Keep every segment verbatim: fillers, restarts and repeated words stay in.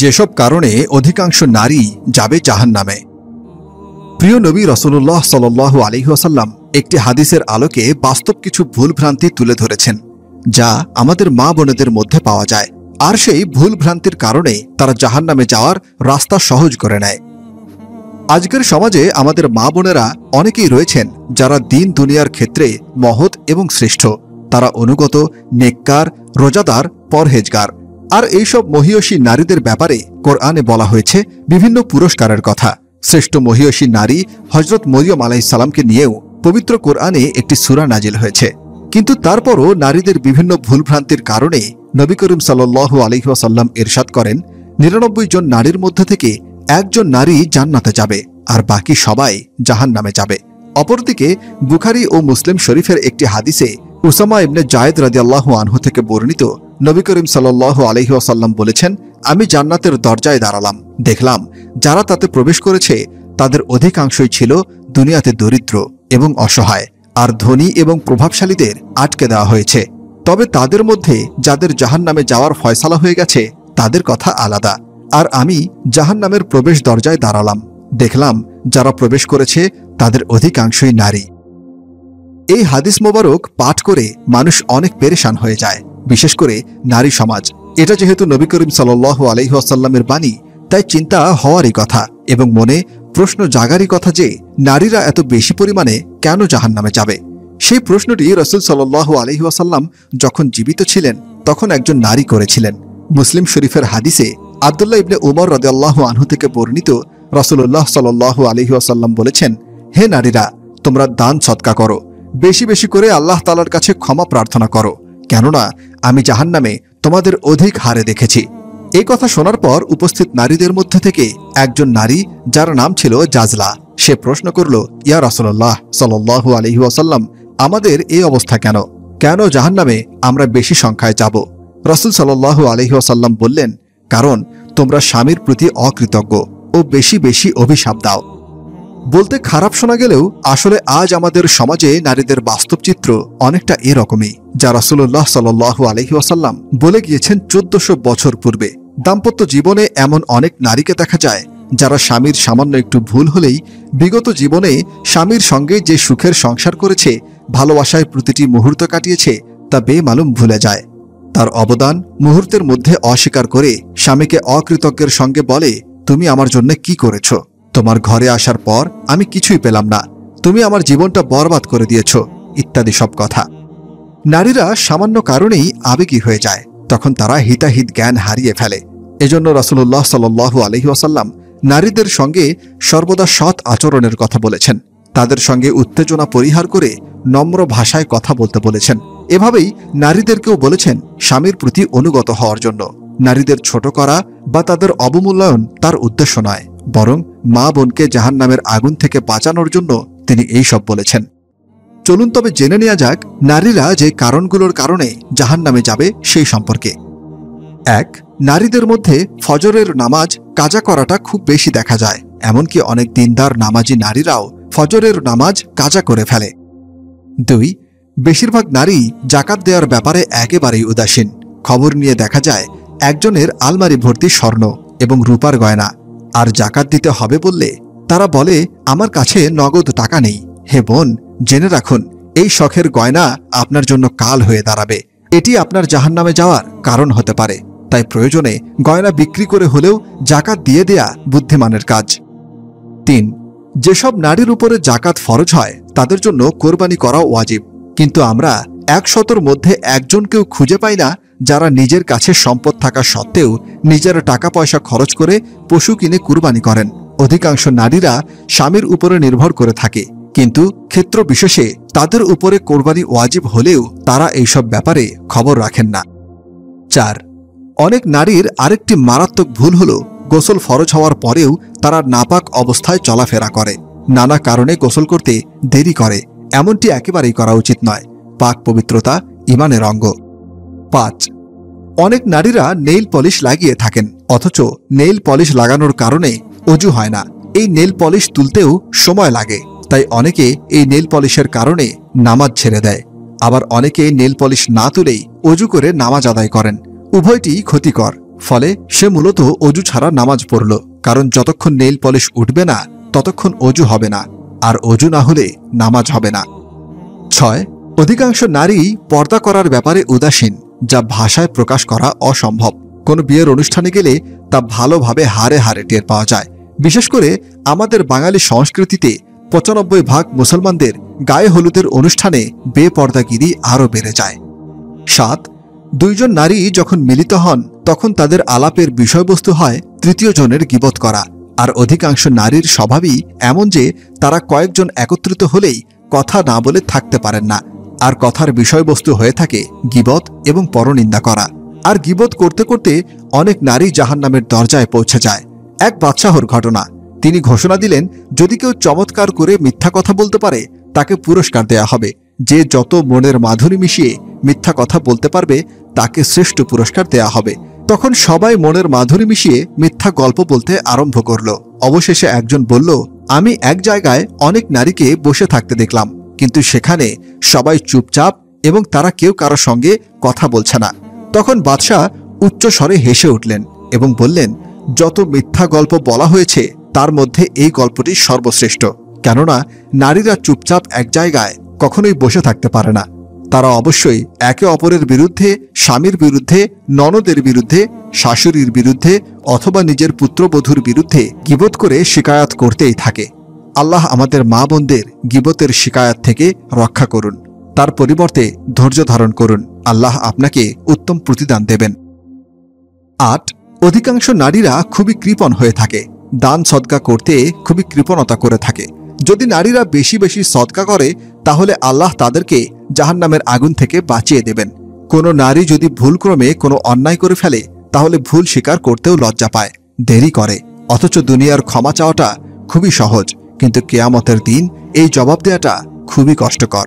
যেসব কারণে অধিকাংশ নারী যাবে জাহান্নামে। প্রিয় নবী রাসূলুল্লাহ সাল্লাল্লাহু আলাইহি ওয়াসাল্লাম একটি হাদিসের আলোকে বাস্তব কিছু ভুল ভ্রান্তি তুলে ধরেছেন যা আমাদের মা বোনেদের মধ্যে পাওয়া যায়, আর সেই ভুল ভ্রান্তির কারণে তারা জাহান্নামে যাওয়ার রাস্তা সহজ করে নেয়। আজকের সমাজে আমাদের মা বোনেরা অনেকেই রয়েছেন যারা দিন দুনিয়ার ক্ষেত্রে মহৎ এবং শ্রেষ্ঠ, তারা অনুগত, নেককার, রোজাদার, পরহেজগার। আর এইসব মহিয়সী নারীদের ব্যাপারে কোরআনে বলা হয়েছে বিভিন্ন পুরস্কারের কথা। শ্রেষ্ঠ মহিয়সী নারী হযরত মরিয়ম আলাইহিস সালামকে নিয়েও পবিত্র কোরআনে একটি সূরা নাজিল হয়েছে, কিন্তু তারপরও নারীদের বিভিন্ন ভুলভ্রান্তির কারণে নবী করিম সাল্লাল্লাহু আলাইহি ওয়াসাল্লাম ইরশাদ করেন নিরানব্বই জন নারীর মধ্যে থেকে একজন নারী জান্নাতে যাবে আর বাকি সবাই জাহান্নামে যাবে। অপরদিকে বুখারী ও মুসলিম শরীফের একটি হাদিসে উসামা ইবনে জায়েদ রাদিয়াল্লাহু আনহু থেকে বর্ণিত নবী করিম সাল্লাল্লাহু আলাইহি ওয়াসাল্লাম বলেছেন, আমি জান্নাতের দরজায় দাঁড়ালাম, দেখলাম যারা তাতে প্রবেশ করেছে তাদের অধিকাংশই ছিল দুনিয়াতে দরিদ্র এবং অসহায়, আর ধনী এবং প্রভাবশালীদের আটকে দেওয়া হয়েছে। তবে তাদের মধ্যে যাদের জাহান্নামে যাওয়ার ফয়সালা হয়ে গেছে তাদের কথা আলাদা। আর আমি জাহান্নামের প্রবেশ দরজায় দাঁড়ালাম, দেখলাম যারা প্রবেশ করেছে তাদের অধিকাংশই নারী। এই হাদিস মোবারক পাঠ করে মানুষ অনেক পেরেশান হয়ে যায়, বিশেষ করে নারী সমাজ। এটা যেহেতু নবী করিম সাল্লাল্লাহু আলাইহি ওয়াসাল্লামের বাণী, তাই চিন্তা হওয়ারই কথা এবং মনে প্রশ্ন জাগারই কথা যে নারীরা এত বেশি পরিমাণে কেন জাহান্নামে যাবে। সেই প্রশ্নটি রাসূল সাল্লাল্লাহু আলাইহি ওয়াসাল্লাম যখন জীবিত ছিলেন তখন একজন নারী করেছিলেন। মুসলিম শরীফের হাদিসে আব্দুল্লাহ ইবনে উমর রাদিয়াল্লাহু আনহু থেকে বর্ণিত রাসূলুল্লাহ সাল্লাল্লাহু আলাইহি ওয়াসাল্লাম বলেছেন, হে নারীরা, তোমরা দান সদকা করো, বেশি বেশি করে আল্লাহ তাআলার কাছে ক্ষমা প্রার্থনা করো, কেননা আমি জাহান্নামে তোমাদের অধিক হারে দেখেছি। এই কথা শোনার পর উপস্থিত নারীদের মধ্যে থেকে একজন নারী যার নাম ছিল জাজলা, সে প্রশ্ন করল, ইয়া রাসূলুল্লাহ সাল্লাল্লাহু আলাইহি ওয়াসাল্লাম, আমাদের এই অবস্থা কেন কেন জাহান্নামে আমরা বেশি সংখ্যায় যাব? রাসূল সাল্লাল্লাহু আলাইহি ওয়াসাল্লাম বললেন, কারণ তোমরা স্বামীর প্রতি অকৃতজ্ঞ ও বেশি বেশি অভিশাপ দাও। বলতে খারাপ শোনা গেলেও আসলে আজ আমাদের সমাজে নারীদের বাস্তব চিত্র অনেকটা এরকমই যা রাসূলুল্লাহ সাল্লাল্লাহু আলাইহি ওয়াসাল্লাম বলে গিয়েছেন চোদ্দশো বছর পূর্বে। দাম্পত্য জীবনে এমন অনেক নারীকে দেখা যায় যারা স্বামীর সামান্য একটু ভুল হলেই বিগত জীবনে স্বামীর সঙ্গে যে সুখের সংসার করেছে, ভালোবাসায় প্রতিটি মুহূর্ত কাটিয়েছে, তা বেমালুম ভুলে যায়। তার অবদান মুহূর্তের মধ্যে অস্বীকার করে স্বামীকে অকৃতজ্ঞের সঙ্গে বলে, তুমি আমার জন্য কি করেছ? তোমার ঘরে আসার পর আমি কিছুই পেলাম না, তুমি আমার জীবনটা বরবাদ করে দিয়েছ, ইত্যাদি সব কথা। নারীরা সামান্য কারণেই আবেগী হয়ে যায়, তখন তারা হিতাহিত জ্ঞান হারিয়ে ফেলে। এজন্য রাসূলুল্লাহ সাল্লাল্লাহু আলাইহি ওয়াসাল্লাম নারীদের সঙ্গে সর্বদা সৎ আচরণের কথা বলেছেন, তাদের সঙ্গে উত্তেজনা পরিহার করে নম্র ভাষায় কথা বলতে বলেছেন। এভাবেই নারীদেরকেও বলেছেন স্বামীর প্রতি অনুগত হওয়ার জন্য। নারীদের ছোট করা বা তাদের অবমূল্যায়ন তার উদ্দেশ্য নয়, বরং মা বোনকে জাহান্নামের আগুন থেকে বাঁচানোর জন্য তিনি এইসব বলেছেন। চলুন তবে জেনে নেওয়া যাক নারীরা যে কারণগুলোর কারণে জাহান্নামে যাবে সেই সম্পর্কে। এক, নারীদের মধ্যে ফজরের নামাজ কাজা করাটা খুব বেশি দেখা যায়, এমনকি অনেক দিনদার নামাজি নারীরাও ফজরের নামাজ কাজা করে ফেলে। দুই, বেশিরভাগ নারী যাকাত দেওয়ার ব্যাপারে একেবারেই উদাসীন। খবর নিয়ে দেখা যায় একজনের আলমারি ভর্তি স্বর্ণ এবং রূপার গয়না, আর যাকাত দিতে হবে বললে তারা বলে, আমার কাছে নগদ টাকা নেই। হে বোন, জেনে রাখুন এই শখের গয়না আপনার জন্য কাল হয়ে দাঁড়াবে, এটি আপনার জাহান্নামে যাওয়ার কারণ হতে পারে। তাই প্রয়োজনে গয়না বিক্রি করে হলেও যাকাত দিয়ে দেয়া বুদ্ধিমানের কাজ। তিন, যেসব নারীর উপরে যাকাত ফরজ হয় তাদের জন্য কোরবানি করাও ওয়াজিব, কিন্তু আমরা একশতর মধ্যে একজনকেও খুঁজে পাই না যারা নিজের কাছে সম্পদ থাকা সত্ত্বেও নিজের টাকা পয়সা খরচ করে পশু কিনে কুরবানি করেন। অধিকাংশ নারীরা স্বামীর উপরে নির্ভর করে থাকে, কিন্তু ক্ষেত্র বিশেষে তাদের উপরে কোরবানি ওয়াজিব হলেও তারা এইসব ব্যাপারে খবর রাখেন না। চার, অনেক নারীর আরেকটি মারাত্মক ভুল হলো গোসল ফরজ হওয়ার পরেও তারা নাপাক অবস্থায় চলাফেরা করে, নানা কারণে গোসল করতে দেরি করে। এমনটি একেবারেই করা উচিত নয়, পাক পবিত্রতা ইমানের অঙ্গ। পাঁচ, অনেক নারীরা নেইল পলিশ লাগিয়ে থাকেন, অথচ নেইল পলিশ লাগানোর কারণে অজু হয় না। এই নেইল পলিশ তুলতেও সময় লাগে, তাই অনেকে এই নেইল পলিশের কারণে নামাজ ছেড়ে দেয়। আবার অনেকে নেইল পলিশ না তুলেই অজু করে নামাজ আদায় করেন। উভয়টি ক্ষতিকর, फले से मूलत अजू छाड़ा नामाज पढ़ल कारण जतक्षण नेल पलिश उठबे ना ततक्षण अजू हबे ना और अजू ना होले नामाज हबे ना। छय अधिकांश नारी पर्दा करार ब्यापारे उदासीन जा भाषाय प्रकाश करा असम्भव। कोनो बियेर अनुष्ठाने गेले ता भालोभाबे हारे हारे टेर पावा जाय। विशेष करे आमादेर बांगाली संस्कृतिते पचानब्बई भाग मुसलमानदेर गाये हलुदेर अनुष्ठाने बेपर्दागिरी आरो बेड़े जाय। सात दुइजन नारी जखन मिलित हन तखन तादेर आलापेर विषयबस्तु हय तृतीय जनेर गिबत करा और अधिकांश नारीर स्वभावई एमन जे तारा कयेकजन एकत्रित हलेई कथा ना बोले थाकते पारेन ना और कथार विषयबस्तु हये थाके गिबत एबं परनिंदा करा। और गिबत करते करते अनेक नारी जहान्नामेर दरजाय पौंछे जाय। एक बादशाहर घटना तिनी घोषणा दिलेन यदि केउ चमत्कार करे मिथ्या कथा बोलते पारे ताके पुरस्कार देया हबे। जे जत मनेर माधुरी मिशिये मिथ्या कथा बोलते पारबे ताके श्रेष्ठ पुरस्कार देया हबे। तखन सबाई मनेर माधुरी मिशिये मिथ्या गल्प बोलते आरम्भ करलो। अवशेषे एकजन बोलल, आमी एक जायगाय अनेक नारीके बसे थाकते देखलाम किन्तु सेखाने सबाई चुपचाप एबं तारा केउ कारो संगे कथा बोलछे ना। तखन बादशाह उच्च स्वरे हेसे उठलेन एबं बोललेन, जत मिथ्या गल्प बला हयेछे तार मध्ये एई गल्पटी सर्वश्रेष्ठ। केनना नारीरा चुपचाप एक जायगाय कखनोई बसे थाकते पारे ना। तारा अवश्यई एके अपरेर बिरुद्धे स्वामीर बिरुद्धे ननदेर बिरुद्धे शाशुड़ीर बिरुद्धे अथवा निजेर पुत्रबधूर बिरुद्धे गिबत करे शिकायत करतेई थाके। आल्लाह आमादेर मा बोनदेर गिबतेर शिकायत थेके रक्षा करुन, तार परिवर्ते धैर्य धारण करुन। आल्लाह आपनाके उत्तम प्रतिदान देबेन। आठ अधिकांश नारीरा खुबই कृपण হয়ে থাকে। दान सदका करते खुबই कृपणता করে থাকে। যদি নারীরা বেশি বেশি সদকা করে তাহলে আল্লাহ তাদেরকে জাহান্নামের আগুন থেকে বাঁচিয়ে দেবেন। কোনো নারী যদি ভুলক্রমে কোনো অন্যায় করে ফেলে তাহলে ভুল স্বীকার করতেও লজ্জা পায়, দেরি করে। অথচ দুনিয়ার ক্ষমা চাওয়াটা খুবই সহজ, কিন্তু কিয়ামতের দিন এই জবাব দেওয়াটা খুবই কষ্টকর।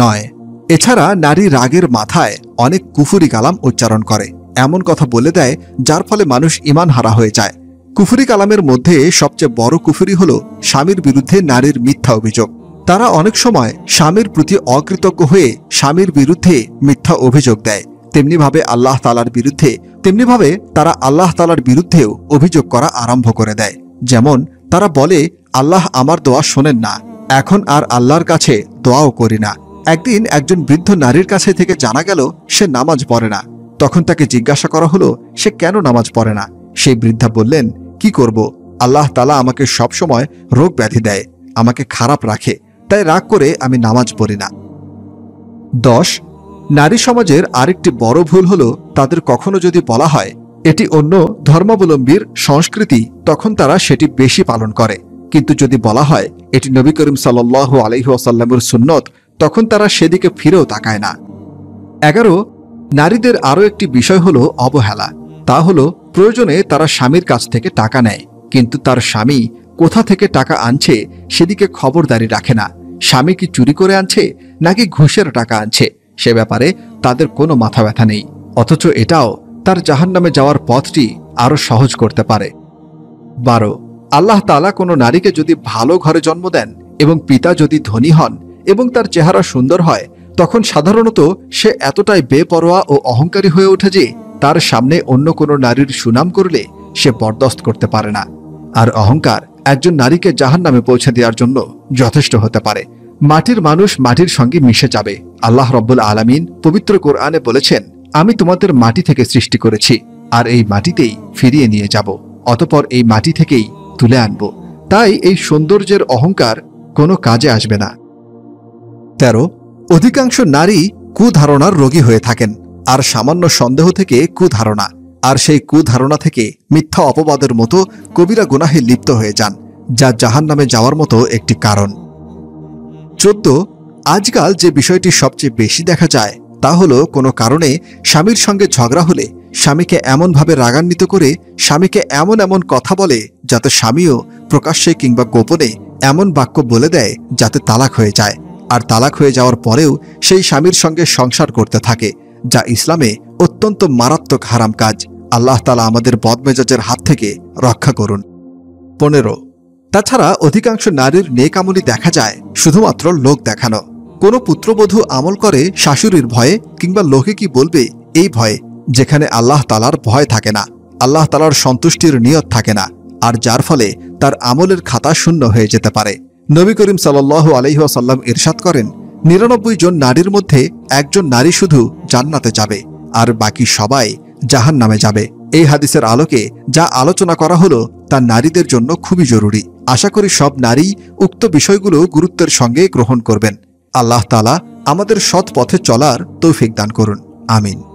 নয় এছাড়া নারী রাগের মাথায় অনেক কুফরি কালাম উচ্চারণ করে, এমন কথা বলে দেয় যার ফলে মানুষ ইমান হারা হয়ে যায়। কুফরি কালামের মধ্যে সবচেয়ে বড় কুফরি হলো স্বামীর বিরুদ্ধে নারীর মিথ্যা অভিযোগ। তারা অনেক সময় স্বামীর প্রতি অকৃতজ্ঞ হয়ে স্বামীর বিরুদ্ধে মিথ্যা অভিযোগ দেয়। তেমনি ভাবে আল্লাহ তাআলার বিরুদ্ধে তেমনি ভাবে তারা আল্লাহ তাআলার বিরুদ্ধেও অভিযোগ করা আরম্ভ করে দেয়। যেমন তারা বলে, আল্লাহ আমার দোয়া শোনেন না, এখন আর আল্লাহর কাছে দোয়াও করি না। একদিন একজন বৃদ্ধ নারীর কাছে থেকে জানা গেল সে নামাজ পড়ে না। তখন তাকে জিজ্ঞাসা করা হলো সে কেন নামাজ পড়ে না। সেই বৃদ্ধা বললেন, কি করব, আল্লাহ তাআলা আমাকে সব সময় রোগ ব্যাধি দেয়, আমাকে খারাপ রাখে, তাই রাগ করে আমি নামাজ পড়ি না। দশ নারী সমাজের আরেকটি বড় ভুল হলো তাদের কখনো যদি বলা হয় এটি অন্য ধর্মাবলম্বীর সংস্কৃতি তখন তারা সেটি বেশি পালন করে, কিন্তু যদি বলা হয় এটি নবী করিম সাল্লাল্লাহু আলাইহি ওয়াসাল্লামের সুন্নত তখন তারা সেদিকে ফিরেও তাকায় না। এগারো নারীদের আরও একটি বিষয় হলো অবহেলা। তা হলো প্রয়োজনে তারা স্বামীর কাছ থেকে টাকা নেয়, কিন্তু তার স্বামী কোথা থেকে টাকা আনছে সেদিকে খবরদারি রাখে না। স্বামী কি চুরি করে আনছে নাকি ঘুষের টাকা আনছে সে ব্যাপারে তাদের কোনো মাথা ব্যথা নেই। অথচ এটাও তার জাহান্নামে যাওয়ার পথটি আরও সহজ করতে পারে। বারো আল্লাহ তাআলা কোনো নারীকে যদি ভালো ঘরে জন্ম দেন এবং পিতা যদি ধনী হন এবং তার চেহারা সুন্দর হয় তখন সাধারণত সে এতটাই বেপরোয়া ও অহংকারী হয়ে ওঠে যে তার সামনে অন্য কোনো নারীর সুনাম করলে সে বরদাস্ত করতে পারে না। আর অহংকার একজন নারীকে জাহান্নামে পৌঁছে দেওয়ার জন্য যথেষ্ট হতে পারে। মাটির মানুষ মাটির সঙ্গে মিশে যাবে। আল্লাহ রব্বুল আলামিন পবিত্র কোরআনে বলেছেন, আমি তোমাদের মাটি থেকে সৃষ্টি করেছি আর এই মাটিতেই ফিরিয়ে নিয়ে যাব, অতঃপর এই মাটি থেকেই তুলে আনব। তাই এই সৌন্দর্যের অহংকার কোনো কাজে আসবে না। তেরো অধিকাংশ নারী কুধারণার রোগী হয়ে থাকেন। আর সামান্য সন্দেহ থেকে কুধারণা, আর সেই কুধারণা থেকে মিথ্যা অপবাদের মতো কবিরা গুনাহে লিপ্ত হয়ে যান, যা জাহান্নামে যাওয়ার মতো একটি কারণ। চোদ্দ আজকাল যে বিষয়টি সবচেয়ে বেশি দেখা যায় তা হলো কোনো কারণে স্বামীর সঙ্গে ঝগড়া হলে স্বামীকে এমনভাবে রাগান্বিত করে, স্বামীকে এমন এমন কথা বলে যাতে স্বামীও প্রকাশ্যে কিংবা গোপনে এমন বাক্য বলে দেয় যাতে তালাক হয়ে যায়। আর তালাক হয়ে যাওয়ার পরেও সেই স্বামীর সঙ্গে সংসার করতে থাকে, যা ইসলামে অত্যন্ত মারাত্মক হারাম কাজ। আল্লাহ তাআলা আমাদের বদমেজাজের হাত থেকে রক্ষা করুন। পনেরো তাছাড়া অধিকাংশ নারীর নেক আমলই দেখা যায় শুধুমাত্র লোক দেখানো। কোনো পুত্রবধূ আমল করে শাশুড়ির ভয়ে কিংবা লোকে কি বলবে এই ভয়ে, যেখানে আল্লাহ তালার ভয় থাকে না, আল্লাহ তালার সন্তুষ্টির নিয়ত থাকে না, আর যার ফলে তার আমলের খাতা শূন্য হয়ে যেতে পারে। নবী করিম সাল্লাল্লাহু আলাইহি ওয়াসাল্লাম ইরশাদ করেন, নিরানব্বই জন নারীর মধ্যে একজন নারী শুধু জান্নাতে যাবে, আর বাকি সবাই জাহান নামে যাবে। এই হাদিসের আলোকে যা আলোচনা করা হলো তা নারীদের জন্য খুবই জরুরি। আশা করি সব নারী উক্ত বিষয়গুলো গুরুত্বের সঙ্গে গ্রহণ করবেন। আল্লাহ তাআলা আমাদের সৎ পথে চলার তৌফিক দান করুন। আমিন।